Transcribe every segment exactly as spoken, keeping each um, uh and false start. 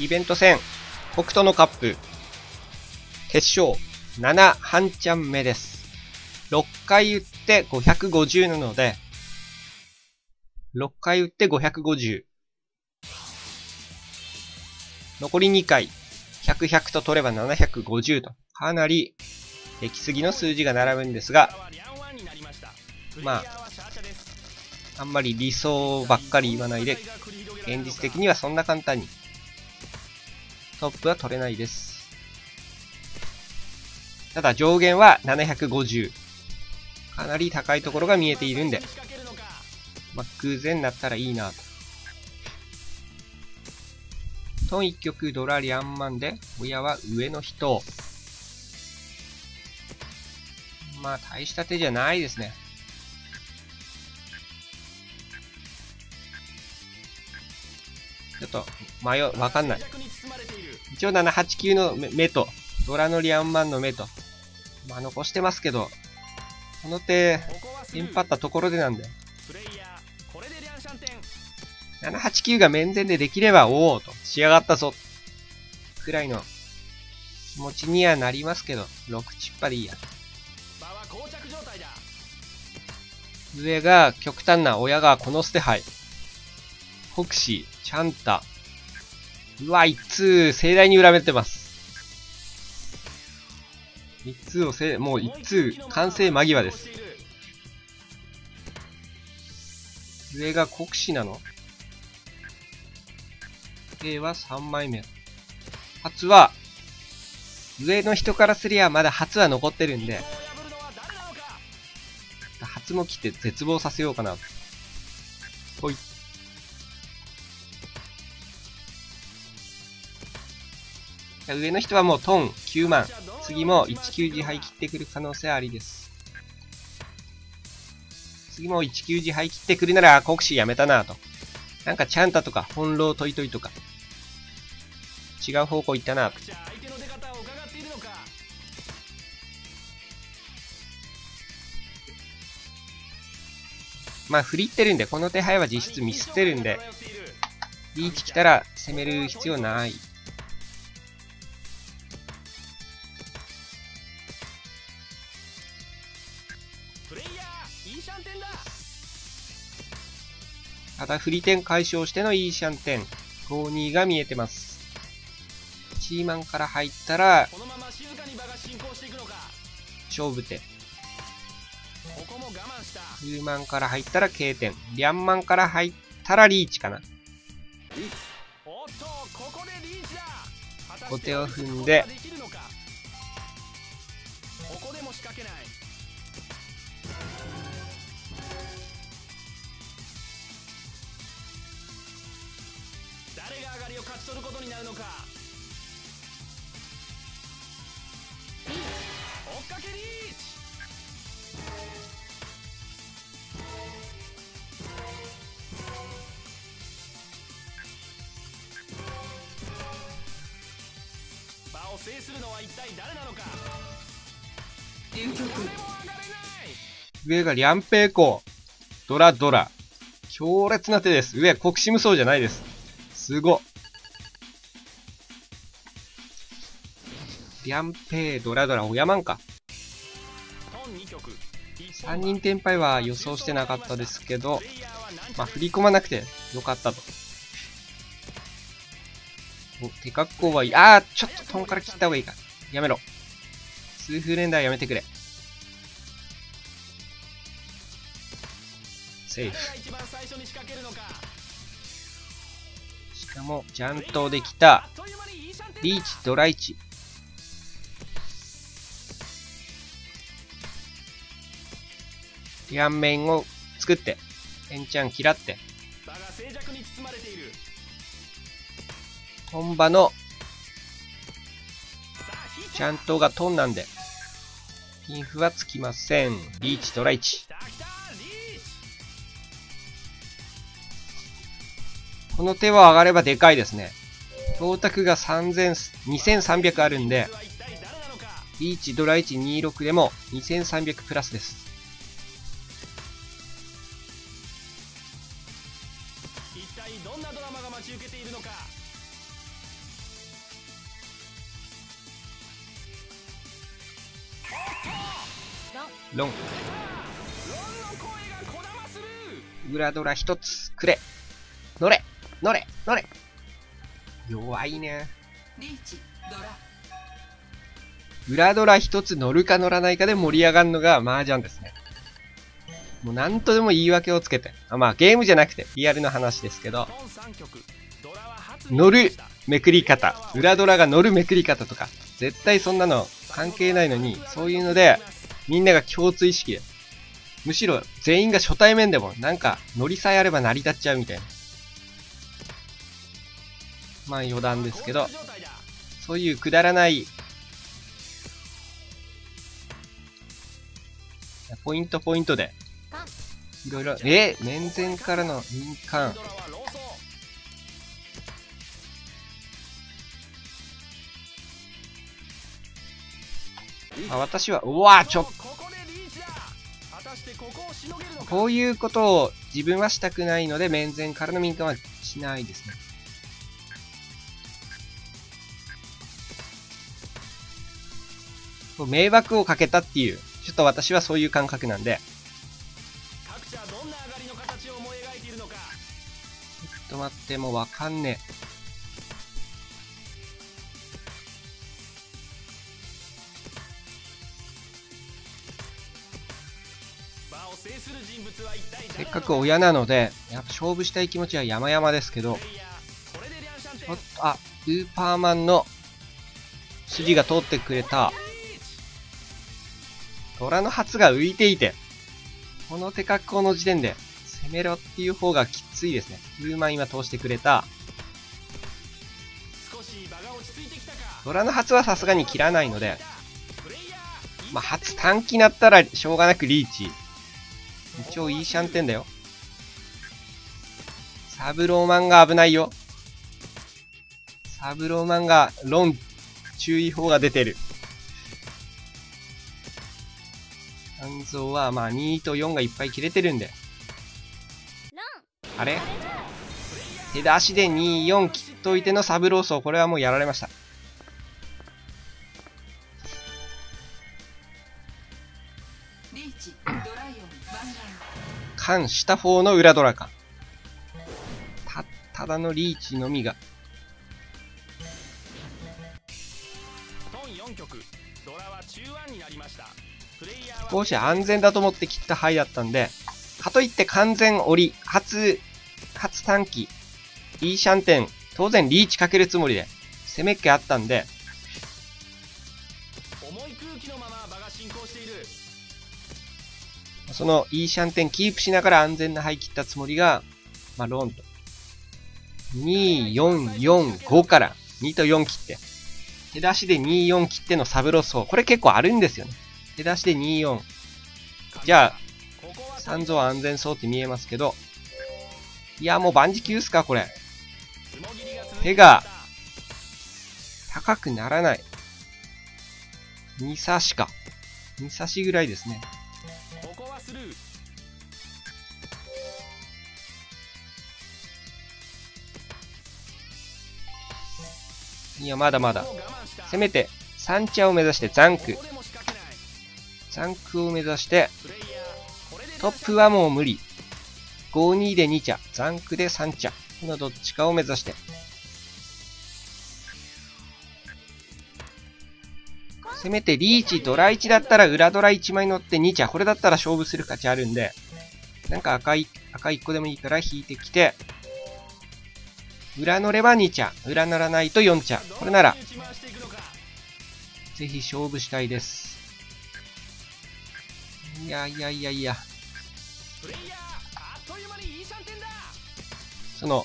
イベント戦、北斗のカップ、決勝、ななはんちゃんめです。ろっかい打ってごひゃくごじゅうなので、ろっかい打ってごひゃくごじゅう。残りにかい、ひゃく、ひゃくと取ればななひゃくごじゅうと、かなり出来すぎの数字が並ぶんですが、まあ、あんまり理想ばっかり言わないで、現実的にはそんな簡単にトップは取れないです。ただ上限はななひゃくごじゅう。かなり高いところが見えているんで、まあ、偶然なったらいいなと。トンいっきょくドラリアンマンで、親は上の人。まあ大した手じゃないですね。ちょっと迷う、わかんない。一応ななはちきゅうの目と、ドラのリアンマンの目と、まあ残してますけど、この手、テンパったところでなんで。ななはちきゅうが面前でできれば、おおと、仕上がったぞ、くらいの気持ちにはなりますけど、ろくチッパでいいや。上が極端な親がこの捨て牌。コクシー、チャンタ。うわ、一通、盛大に裏目ってます。一通をせ、もう一通、完成間際です。上が国士なの ?A はさんまいめ。初は、上の人からすりゃまだ初は残ってるんで、初も切って絶望させようかな。ほい。上の人はもうトンきゅうまん。次もいちきゅう自敗切ってくる可能性ありです。次もいちきゅう自敗切ってくるなら、国士やめたなぁと。なんかチャンタとか、翻弄トイトイとか。違う方向行ったなぁと。まあ、振りってるんで、この手配は実質ミスってるんで、リーチ来たら攻める必要ない。ただ、振り点解消してのイーシャン点。ごたいに が見えてます。チーマンから入ったら、勝負手。きゅうマンから入ったら K 点。リャンマンから入ったらリーチかな。後手を踏んで、誰が上がりを勝ち取ることになるのか。追っかけリーチ。場を制するのは一体誰なのか。上がリャンペイコー、ドラドラ。強烈な手です。上は国士無双じゃないです。すごっ。リャンペイ、ドラドラ、おやまんか。さんにん転敗は予想してなかったですけど、まあ振り込まなくてよかったと。お、手格好はいい。あー、ちょっとトンから切った方がいいか。やめろ。痛風連打やめてくれ。セーフ。もうジャントできたリーチドライチ。リアンメインを作ってエンチャン嫌ってトンバのジャントがトンなんでピンフはつきません。リーチドライチ。この手は上がればでかいですね。ト卓がにせんさんびゃくあるんで、リーチ、ドラいちにじゅうろくでもにせんさんびゃくプラスです。一体どんなドラマが待ち受けているのか。ロン。ウラドラ一つくれ。乗れ乗れ乗れ。弱いね。ウラドラ一つ乗るか乗らないかで盛り上がるのが麻雀ですね。もう何とでも言い訳をつけて。あ、まあゲームじゃなくてリアルの話ですけど。乗るめくり方。裏ドラが乗るめくり方とか。絶対そんなの関係ないのに、そういうので、みんなが共通意識で。むしろ全員が初対面でも、なんか乗りさえあれば成り立っちゃうみたいな。まあ余談ですけど、そういうくだらない、ポイントポイントで、いろいろ、えー、面前からの民間。あ、私は、うわぁ、ちょっと。こういうことを自分はしたくないので、面前からの民間はしないですね。迷惑をかけたっていう、ちょっと私はそういう感覚なんで。ちょっと待って、もうわかんねえ。せっかく親なので、やっぱ勝負したい気持ちは山々ですけど、ちょっと、あ、ウーパーマンの筋が通ってくれた。虎の発が浮いていて、この手格好の時点で攻めろっていう方がきついですね。ウーマン今通してくれた。虎の発はさすがに切らないので、まあ、発短期になったらしょうがなくリーチ。一応いいシャンテンだよ。サブローマンが危ないよ。サブローマンがロン注意報が出てる。肝臓はまあにとよんがいっぱい切れてるんで。あれ手出しでに、よん切っといてのサブロー層。これはもうやられました。反した方の裏ドラか。た、ただのリーチのみが。少し安全だと思って切った牌だったんで、かといって完全折り、初、初短期、いいシャンテン、当然リーチかけるつもりで、攻めっ気あったんで、そのいいシャンテンキープしながら安全な牌切ったつもりが、まあ、ロンと。に、よん、よん、ごからにとよん切って。手出しでに、よん切ってのサブロスを。これ結構あるんですよね。手出しでに、よん。じゃあ、三蔵安全そうって見えますけど。いや、もう万事休すか、これ。手が、高くならない。に差しか。に差しぐらいですね。いや、まだまだ。せめて、サンチャを目指して、ザンク。ザンクを目指して、トップはもう無理。ご、にでに茶、ザンクでさん茶。このどっちかを目指して。せめてリーチ、ドラいちだったら裏ドラいちまい乗ってに茶。これだったら勝負する価値あるんで、なんか赤い、赤いっこでもいいから引いてきて、裏乗ればに茶。裏乗らないとよん茶。これなら、ぜひ勝負したいです。いやいやいやいや。その、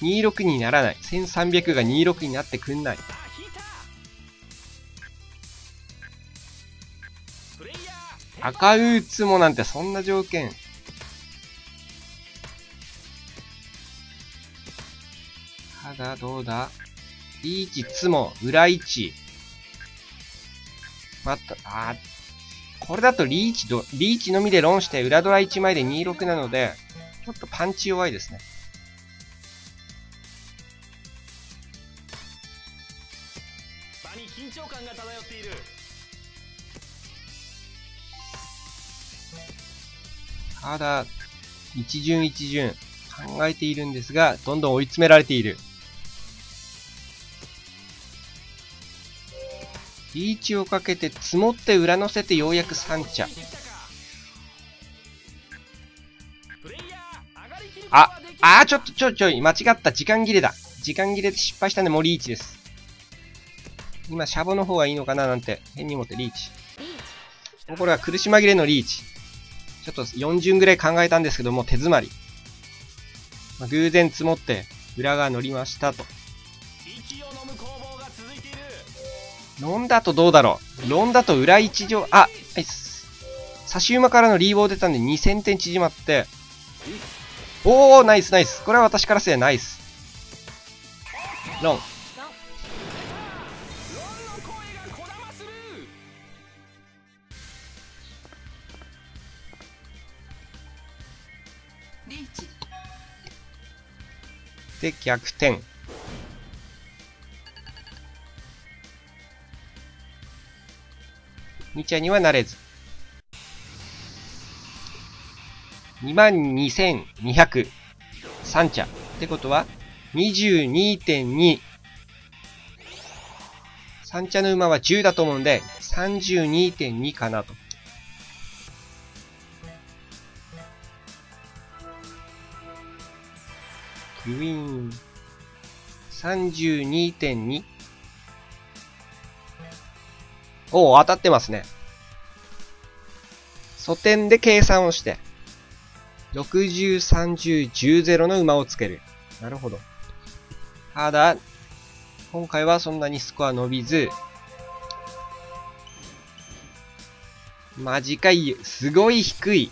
にじゅうろくにならない。せんさんびゃくがにじゅうろくになってくんない。赤うつもなんてそんな条件。ただ、どうだリーチ、つも、裏位置。また、あこれだとリーチど、リーチのみでロンして、裏ドラいちまいでにじゅうろくなので、ちょっとパンチ弱いですね。ただ、一巡一巡考えているんですが、どんどん追い詰められている。リーチをかけて積もって裏乗せてようやく三茶。あ、あーちょっとちょいちょい間違った。時間切れだ。時間切れで失敗したんでもうリーチです。今シャボの方がいいのかななんて変に思ってリーチ。もうこれは苦し紛れのリーチ。ちょっとよん巡ぐらい考えたんですけども手詰まり。まあ、偶然積もって裏が乗りましたと。ロンだとどうだろう。ロンだと裏一乗、あ、はいっす。差し馬からのリーボー出たんでにせんてん縮まって。おー、ナイスナイス。これは私からすればナイス。ロン。で、逆転。に茶にはなれず。にまんにせんにひゃく。さん茶。ってことは、にじゅうにてんに。さん茶の馬はじゅうだと思うんで、さんじゅうにてんに かなと。ウィーン。さんじゅうにてんに。おお、当たってますね。素点で計算をして、ろくじゅう、さんじゅう、じゅう、ゼロの馬をつける。なるほど。ただ、今回はそんなにスコア伸びず、マジかい、すごい低い。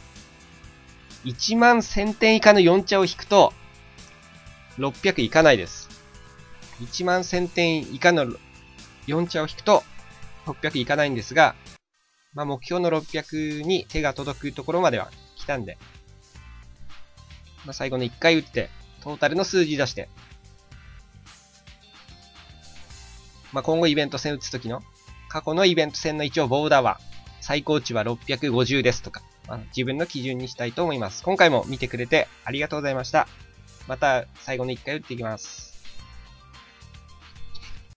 いちまんせんてん以下のよん茶を引くと、ろっぴゃくいかないです。いちまんせんてん以下のよん茶を引くと、ろっぴゃくいかないんですが、まあ、目標のろっぴゃくに手が届くところまでは来たんで、まあ、最後のいっかい打って、トータルの数字出して、まあ、今後イベント戦打つときの、過去のイベント戦の一応ボーダーは、最高値はろっぴゃくごじゅうですとか、まあ、自分の基準にしたいと思います。今回も見てくれてありがとうございました。また最後のいっかい打っていきます。